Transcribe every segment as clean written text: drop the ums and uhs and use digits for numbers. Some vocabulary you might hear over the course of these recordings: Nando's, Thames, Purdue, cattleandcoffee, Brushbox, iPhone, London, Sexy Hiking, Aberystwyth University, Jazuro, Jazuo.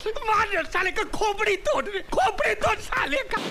मार साले का खोपड़ी तोड़ साले का।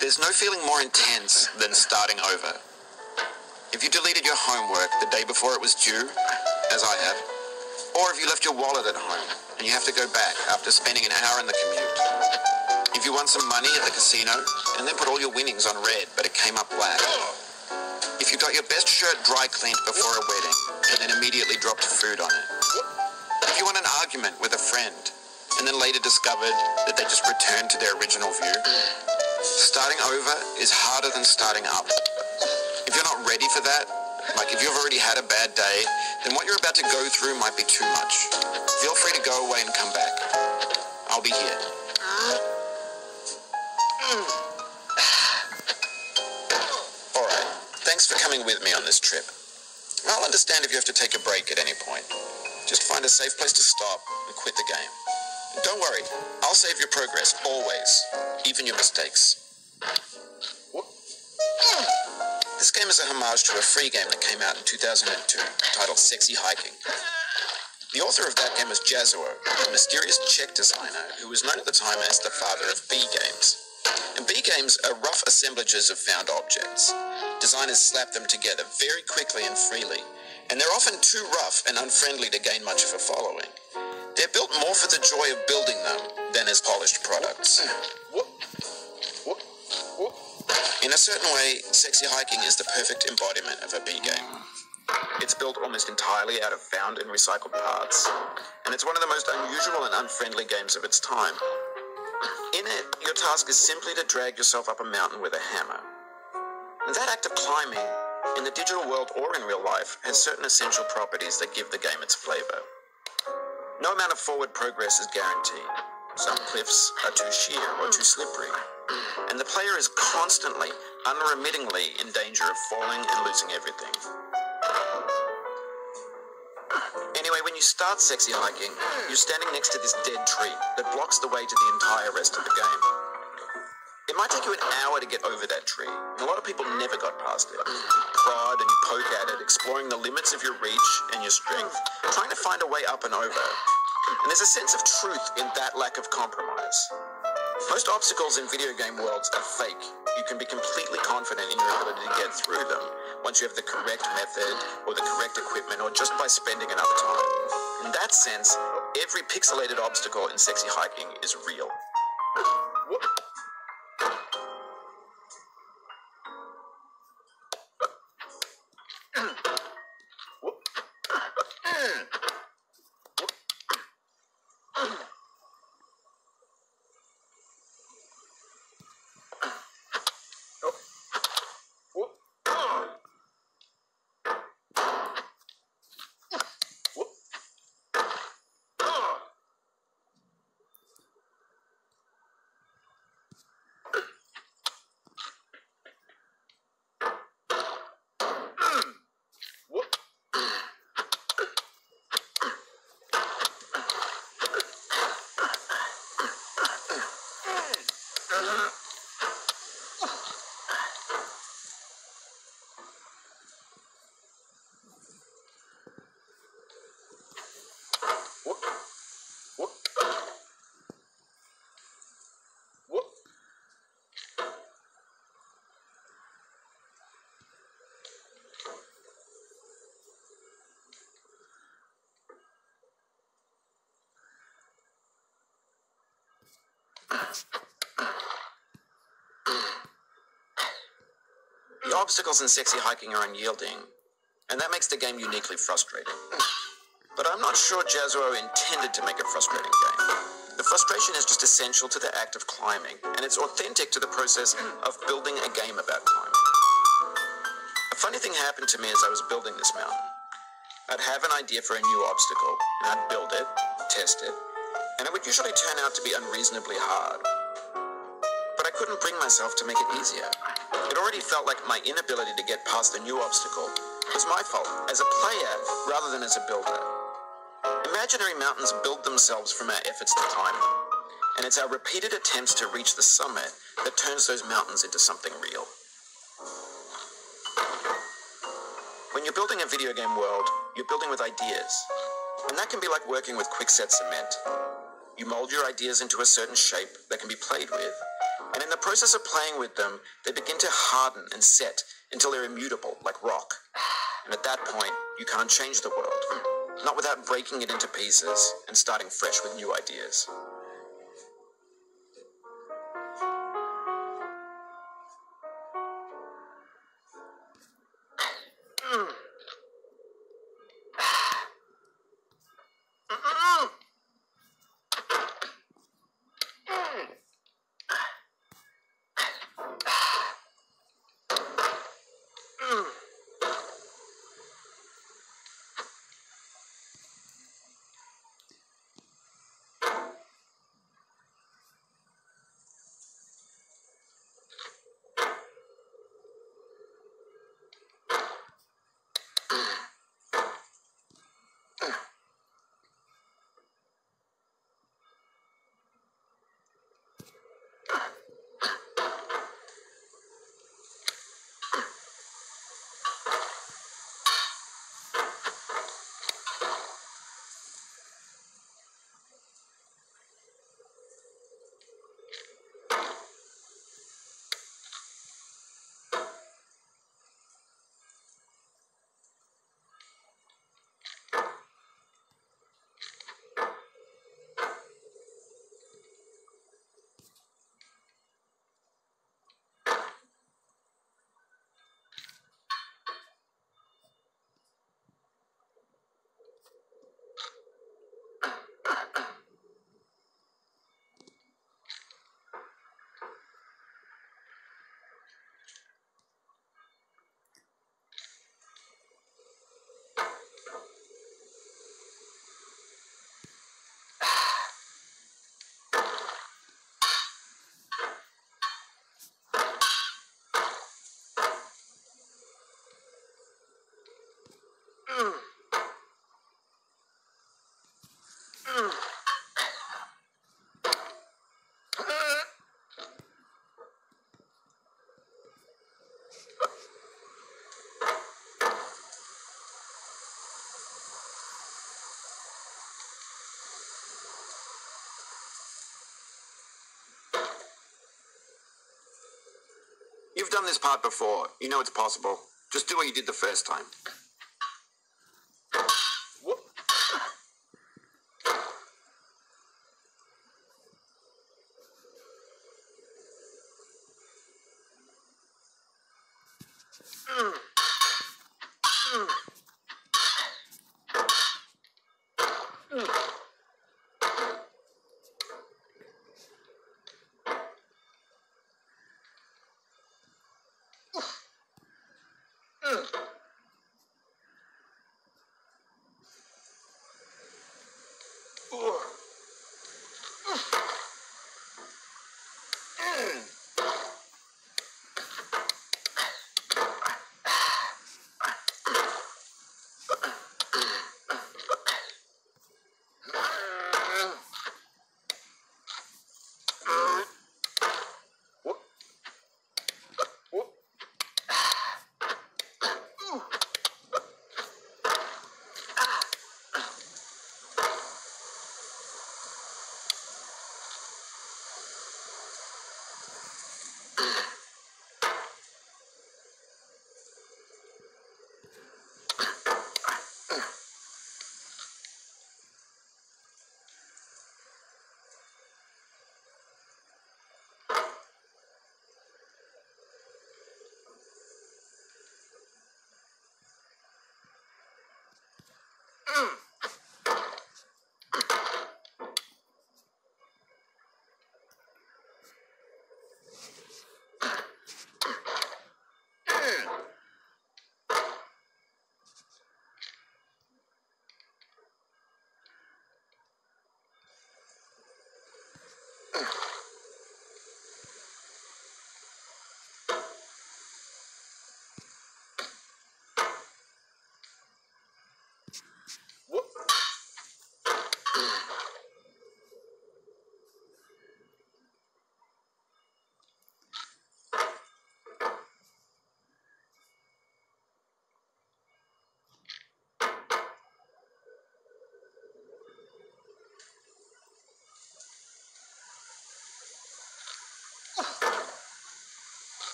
There's no feeling more intense than starting over. If you deleted your homework the day before it was due, as I have, or if you left your wallet at home and you have to go back after spending an hour in the commute. If you won some money at the casino and then put all your winnings on red but it came up black. If you got your best shirt dry cleaned before a wedding and then immediately dropped food on it. If you won an argument with a friend and then later discovered that they just returned to their original view. Starting over is harder than starting up. If you're not ready for that, like if you've already had a bad day, then what you're about to go through might be too much. Feel free to go away and come back. I'll be here. Alright, thanks for coming with me on this trip. I'll understand if you have to take a break at any point. Just find a safe place to stop and quit the game. Don't worry, I'll save your progress, always, even your mistakes. What? This game is a homage to a free game that came out in 2002, titled Sexy Hiking. The author of that game is Jazuo, a mysterious Czech designer who was known at the time as the father of B-games. And B-games are rough assemblages of found objects. Designers slap them together very quickly and freely, and they're often too rough and unfriendly to gain much of a following. They're built more for the joy of building them than as polished products. In a certain way, Sexy Hiking is the perfect embodiment of a B-game. It's built almost entirely out of found and recycled parts, and it's one of the most unusual and unfriendly games of its time. In it, your task is simply to drag yourself up a mountain with a hammer. And that act of climbing, in the digital world or in real life, has certain essential properties that give the game its flavor. No amount of forward progress is guaranteed. Some cliffs are too sheer or too slippery, and the player is constantly, unremittingly in danger of falling and losing everything. Anyway, when you start Sexy Hiking, you're standing next to this dead tree that blocks the way to the entire rest of the game. It might take you an hour to get over that tree, and a lot of people never got past it. Prod and you poke at it, exploring the limits of your reach and your strength, trying to find a way up and over. And there's a sense of truth in that lack of compromise. Most obstacles in video game worlds are fake. You can be completely confident in your ability to get through them once you have the correct method or the correct equipment or just by spending enough time. In that sense, every pixelated obstacle in Sexy Hiking is real. The obstacles in Sexy Hiking are unyielding, and that makes the game uniquely frustrating. But I'm not sure Jazuro intended to make a frustrating game. The frustration is just essential to the act of climbing, and it's authentic to the process of building a game about climbing. A funny thing happened to me as I was building this mountain. I'd have an idea for a new obstacle, and I'd build it, test it, and it would usually turn out to be unreasonably hard. But I couldn't bring myself to make it easier. It already felt like my inability to get past the new obstacle was my fault as a player rather than as a builder. Imaginary mountains build themselves from our efforts to climb them, and it's our repeated attempts to reach the summit that turns those mountains into something real. When you're building a video game world, you're building with ideas, and that can be like working with quickset cement. You mold your ideas into a certain shape that can be played with, and in the process of playing with them, they begin to harden and set until they're immutable, like rock. And at that point, you can't change the world, not without breaking it into pieces and starting fresh with new ideas. You've done this part before. You know it's possible. Just do what you did the first time.